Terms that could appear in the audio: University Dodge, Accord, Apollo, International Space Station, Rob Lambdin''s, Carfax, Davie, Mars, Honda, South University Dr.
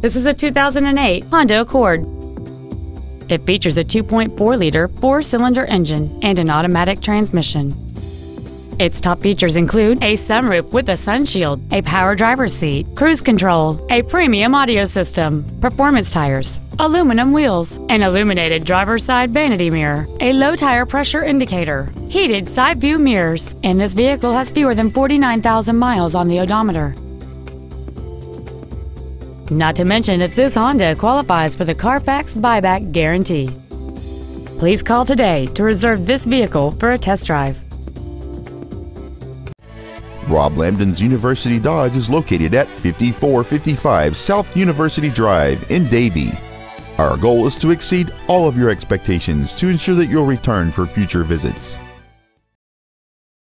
This is a 2008 Honda Accord. It features a 2.4-liter four-cylinder engine and an automatic transmission. Its top features include a sunroof with a sunshield, a power driver's seat, cruise control, a premium audio system, performance tires, aluminum wheels, an illuminated driver's side vanity mirror, a low tire pressure indicator, heated side view mirrors, and this vehicle has fewer than 49,000 miles on the odometer. Not to mention that this Honda qualifies for the Carfax buyback guarantee. Please call today to reserve this vehicle for a test drive. Rob Lambden's University Dodge is located at 5455 South University Drive in Davie. Our goal is to exceed all of your expectations to ensure that you'll return for future visits.